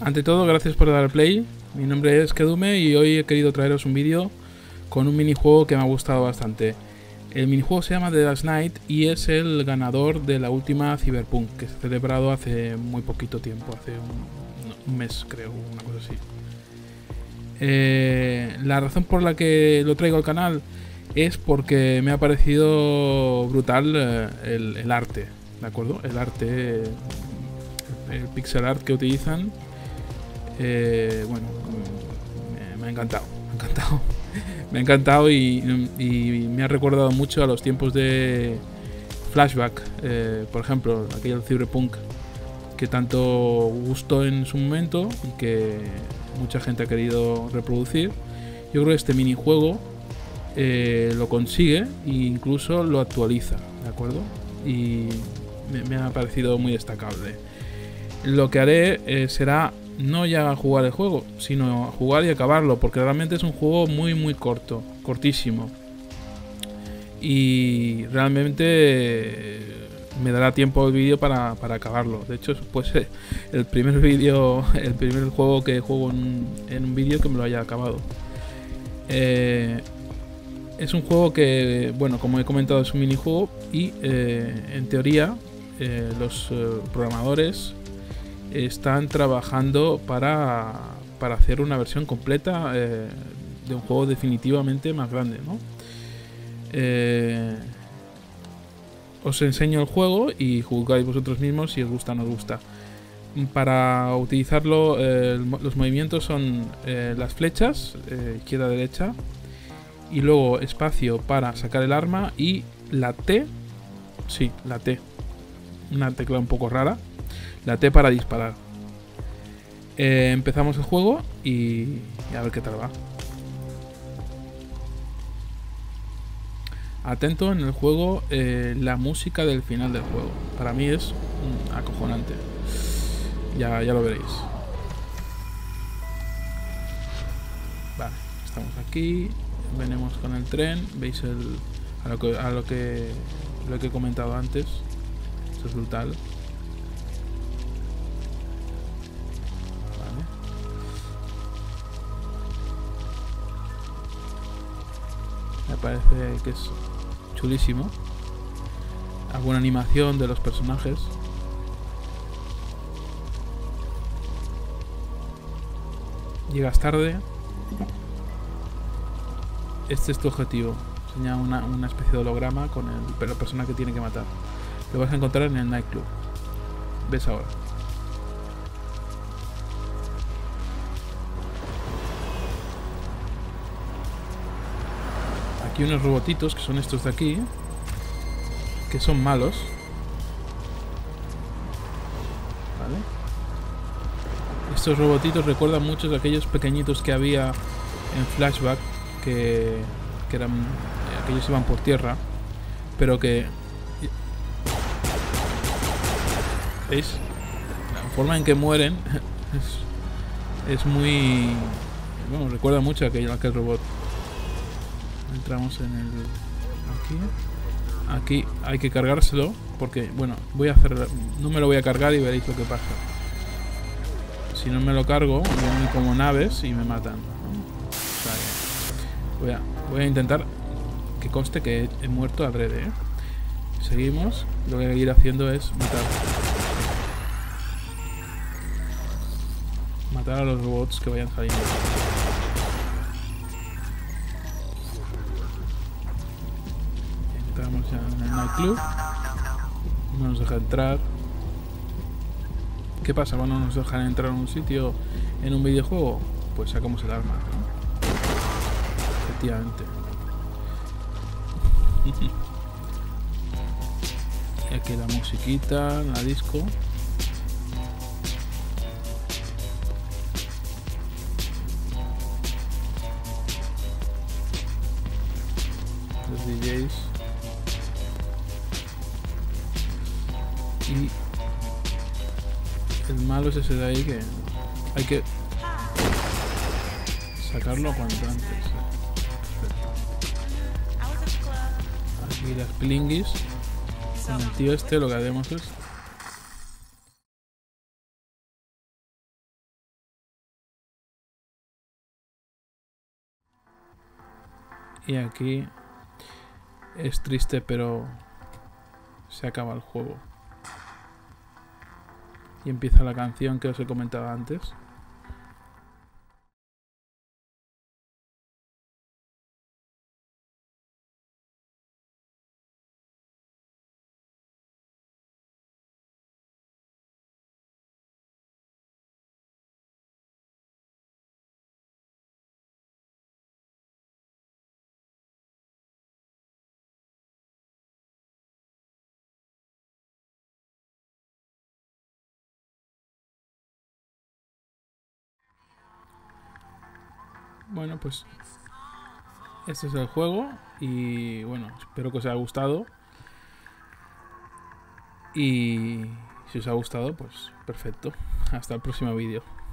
Ante todo, gracias por dar play. Mi nombre es Kedume y hoy he querido traeros un vídeo con un minijuego que me ha gustado bastante. El minijuego se llama The Last Night y es el ganador de la última Cyberpunk, que se ha celebrado hace muy poquito tiempo, hace un mes creo, una cosa así. La razón por la que lo traigo al canal es porque me ha parecido brutal el arte, ¿de acuerdo? El arte, el pixel art que utilizan, bueno, me ha encantado, y me ha recordado mucho a los tiempos de Flashback, por ejemplo, aquel Cyberpunk que tanto gustó en su momento y que mucha gente ha querido reproducir. Yo creo que este minijuego lo consigue e incluso lo actualiza, ¿de acuerdo? Y me ha parecido muy destacable. Lo que haré será no ya jugar el juego, sino jugar y acabarlo, porque realmente es un juego muy corto, cortísimo, y realmente me dará tiempo el vídeo para acabarlo. De hecho, pues el primer juego que juego en un vídeo que me lo haya acabado. Es un juego que, bueno, como he comentado, es un minijuego y en teoría los programadores están trabajando para hacer una versión completa de un juego definitivamente más grande, ¿no? Os enseño el juego y juzgáis vosotros mismos si os gusta o no os gusta. Para utilizarlo, los movimientos son las flechas, izquierda, derecha, y luego espacio para sacar el arma y la T, sí, la T, una tecla un poco rara. La T para disparar. Empezamos el juego y a ver qué tal va. Atento en el juego, la música del final del juego. Para mí es acojonante. Ya lo veréis. Vale, estamos aquí. Venimos con el tren. Veis lo que he comentado antes. Esto es brutal. Me parece que es chulísimo. Alguna animación de los personajes. Llegas tarde. Este es tu objetivo. Enseña una especie de holograma con la persona que tiene que matar. Lo vas a encontrar en el nightclub. Ves ahora. Aquí unos robotitos que son estos de aquí, que son malos, ¿vale? Estos robotitos recuerdan muchos de aquellos pequeñitos que había en Flashback, que eran, aquellos iban por tierra, pero que, ¿veis? La forma en que mueren es muy, bueno, recuerda mucho a aquel robot. Entramos en el... Aquí hay que cargárselo, porque, bueno, voy a hacer... No me lo voy a cargar y veréis lo que pasa. Si no me lo cargo, vienen como naves y me matan. Vale. Voy a intentar que conste que he muerto adrede, ¿eh? Seguimos. Lo que voy a ir haciendo es matar a los robots que vayan saliendo. Entramos en el nightclub. No nos deja entrar. ¿Qué pasa cuando nos dejan entrar a un sitio en un videojuego? Pues sacamos el arma, ¿no? Efectivamente. Y aquí la musiquita, la disco. Los DJs. Y el malo es ese de ahí, que hay que sacarlo cuanto antes. Perfecto. Aquí las pilinguis. Con el tío este lo que haremos es Y aquí es triste, pero se acaba el juego. Y empieza la canción que os he comentado antes. Bueno, pues este es el juego y bueno, espero que os haya gustado. Y si os ha gustado, pues perfecto. Hasta el próximo vídeo.